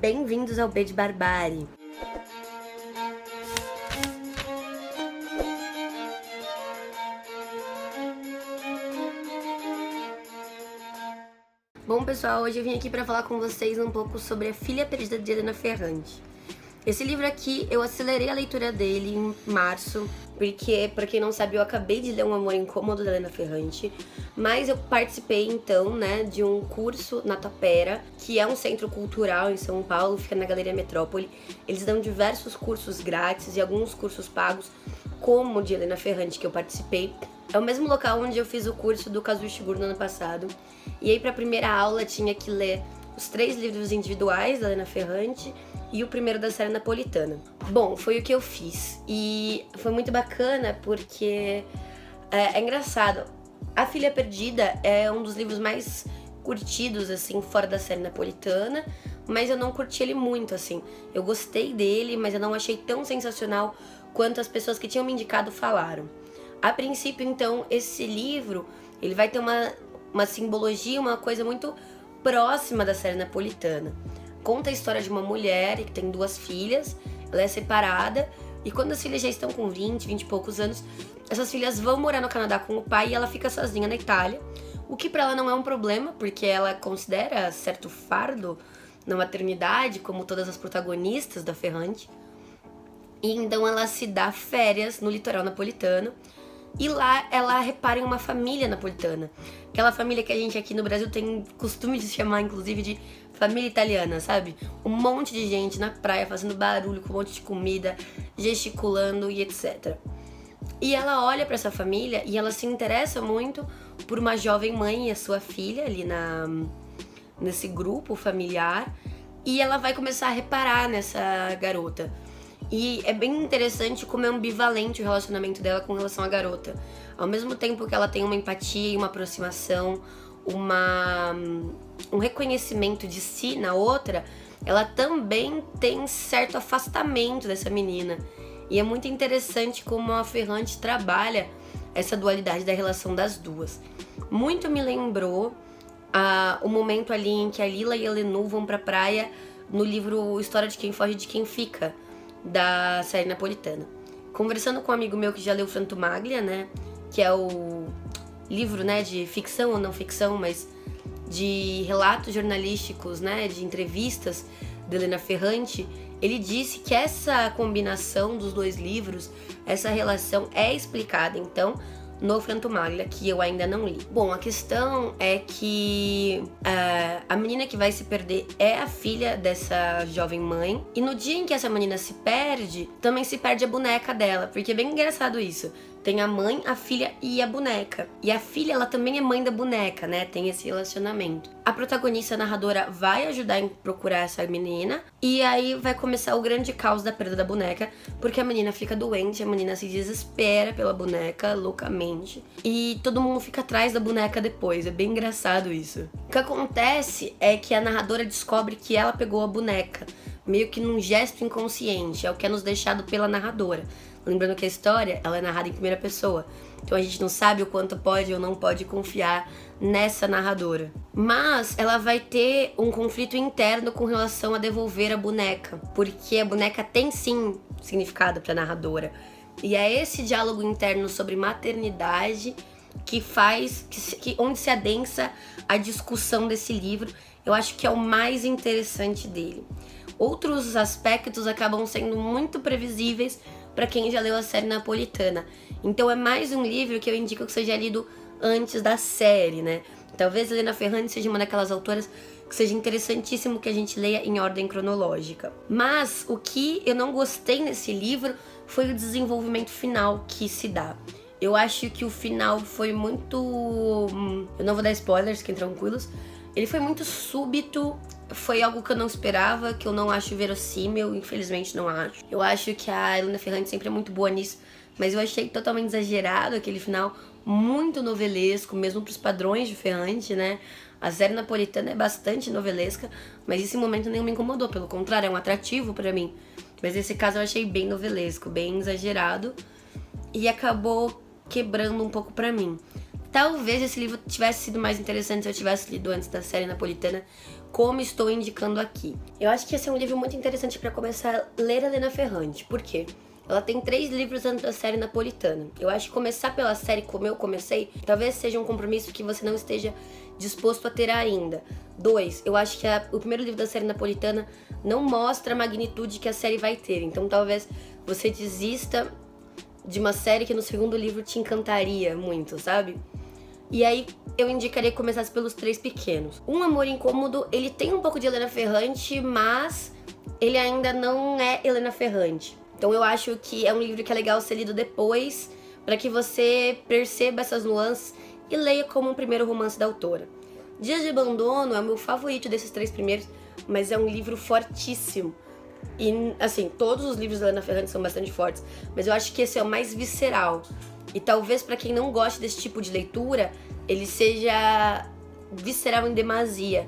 bem-vindos ao B de Barbárie. Bom, pessoal, hoje eu vim aqui para falar com vocês um pouco sobre A Filha Perdida de Elena Ferrante. Esse livro aqui, eu acelerei a leitura dele em março, porque, pra quem não sabe, eu acabei de ler Um Amor Incômodo, da Elena Ferrante, mas eu participei, então, né, de um curso na Tapera, que é um centro cultural em São Paulo, fica na Galeria Metrópole. Eles dão diversos cursos grátis e alguns cursos pagos, como o de Elena Ferrante, que eu participei. É o mesmo local onde eu fiz o curso do Kazuo Ishiguro no ano passado. E aí, pra primeira aula, tinha que ler os 3 livros individuais da Elena Ferrante e o primeiro da série napolitana. Bom, foi o que eu fiz. E foi muito bacana porque é engraçado. A Filha Perdida é um dos livros mais curtidos, assim, fora da série napolitana, mas eu não curti ele muito, assim. Eu gostei dele, mas eu não achei tão sensacional quanto as pessoas que tinham me indicado falaram. A princípio, então, esse livro, ele vai ter uma simbologia, uma coisa muito próxima da série napolitana. Conta a história de uma mulher que tem 2 filhas, ela é separada, e quando as filhas já estão com 20 e poucos anos, essas filhas vão morar no Canadá com o pai e ela fica sozinha na Itália, o que pra ela não é um problema, porque ela considera certo fardo na maternidade, como todas as protagonistas da Ferrante, e então ela se dá férias no litoral napolitano, e lá ela repara em uma família napolitana. Aquela família que a gente aqui no Brasil tem costume de chamar, inclusive, de família italiana, sabe? Um monte de gente na praia fazendo barulho, com um monte de comida, gesticulando e etc. E ela olha pra essa família e ela se interessa muito por uma jovem mãe e a sua filha ali nesse grupo familiar. E ela vai começar a reparar nessa garota. E é bem interessante como é ambivalente o relacionamento dela com relação à garota. Ao mesmo tempo que ela tem uma empatia e uma aproximação, um reconhecimento de si na outra, ela também tem certo afastamento dessa menina. E é muito interessante como a Ferrante trabalha essa dualidade da relação das duas. Muito me lembrou o momento ali em que a Lila e a Lenu vão pra praia no livro História de Quem Foge e de Quem Fica, da série napolitana. Conversando com um amigo meu que já leu Frantumaglia, né, que é o livro, né, de ficção ou não ficção, mas de relatos jornalísticos, né, de entrevistas de Elena Ferrante, ele disse que essa combinação dos 2 livros, essa relação é explicada, então, no Frantumaglia, que eu ainda não li. Bom, a questão é que a menina que vai se perder é a filha dessa jovem mãe, e no dia em que essa menina se perde, também se perde a boneca dela, porque é bem engraçado isso. Tem a mãe, a filha e a boneca. E a filha, ela também é mãe da boneca, né? Tem esse relacionamento. A protagonista, a narradora, vai ajudar em procurar essa menina. E aí vai começar o grande caos da perda da boneca, porque a menina fica doente, a menina se desespera pela boneca loucamente. E todo mundo fica atrás da boneca depois. É bem engraçado isso. O que acontece é que a narradora descobre que ela pegou a boneca, meio que num gesto inconsciente. É o que é nos deixado pela narradora. Lembrando que a história, ela é narrada em primeira pessoa, então a gente não sabe o quanto pode ou não pode confiar nessa narradora. Mas ela vai ter um conflito interno com relação a devolver a boneca, porque a boneca tem sim significado para a narradora. E é esse diálogo interno sobre maternidade que faz, onde se adensa a discussão desse livro. Eu acho que é o mais interessante dele. Outros aspectos acabam sendo muito previsíveis para quem já leu a série napolitana. Então é mais um livro que eu indico que seja lido antes da série, né? Talvez Elena Ferrante seja uma daquelas autoras que seja interessantíssimo que a gente leia em ordem cronológica. Mas o que eu não gostei nesse livro foi o desenvolvimento final que se dá. Eu acho que o final foi muito... Eu não vou dar spoilers, fiquem tranquilos. Ele foi muito súbito, foi algo que eu não esperava, que eu não acho verossímil, infelizmente não acho. Eu acho que a Elena Ferrante sempre é muito boa nisso, mas eu achei totalmente exagerado aquele final, muito novelesco, mesmo pros padrões de Ferrante, né? A série napolitana é bastante novelesca, mas esse momento nem me incomodou, pelo contrário, é um atrativo pra mim. Mas nesse caso eu achei bem novelesco, bem exagerado, e acabou quebrando um pouco pra mim. Talvez esse livro tivesse sido mais interessante se eu tivesse lido antes da série napolitana, como estou indicando aqui. Eu acho que esse é um livro muito interessante para começar a ler Elena Ferrante, por quê? Ela tem 3 livros dentro da série napolitana. Eu acho que começar pela série como eu comecei, talvez seja um compromisso que você não esteja disposto a ter ainda. 2, eu acho que o primeiro livro da série napolitana não mostra a magnitude que a série vai ter. Então talvez você desista de uma série que no segundo livro te encantaria muito, sabe? E aí eu indicaria que começasse pelos 3 pequenos. Um Amor Incômodo, ele tem um pouco de Elena Ferrante, mas ele ainda não é Elena Ferrante. Então eu acho que é um livro que é legal ser lido depois, para que você perceba essas nuances e leia como um primeiro romance da autora. Dias de Abandono é o meu favorito desses 3 primeiros, mas é um livro fortíssimo. E, assim, todos os livros da Elena Ferrante são bastante fortes, mas eu acho que esse é o mais visceral. E talvez para quem não goste desse tipo de leitura, ele seja visceral em demasia.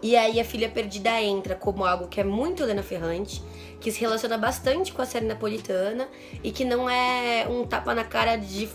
E aí A Filha Perdida entra como algo que é muito Elena Ferrante, que se relaciona bastante com a série napolitana e que não é um tapa na cara de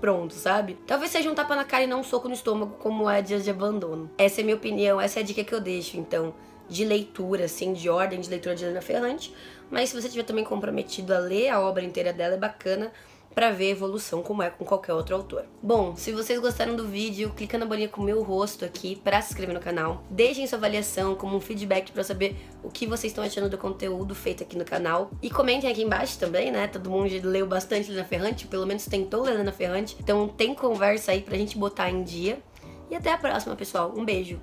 pronto, sabe? Talvez seja um tapa na cara e não um soco no estômago, como é Dias de Abandono. Essa é a minha opinião, essa é a dica que eu deixo, então, de leitura, assim, de ordem de leitura de Elena Ferrante. Mas se você tiver também comprometido a ler a obra inteira dela, é bacana pra ver a evolução como é com qualquer outro autor. Bom, se vocês gostaram do vídeo, clica na bolinha com o meu rosto aqui pra se inscrever no canal. Deixem sua avaliação como um feedback pra eu saber o que vocês estão achando do conteúdo feito aqui no canal. E comentem aqui embaixo também, né? Todo mundo leu bastante Elena Ferrante, pelo menos tentou ler Elena Ferrante. Então tem conversa aí pra gente botar em dia. E até a próxima, pessoal. Um beijo!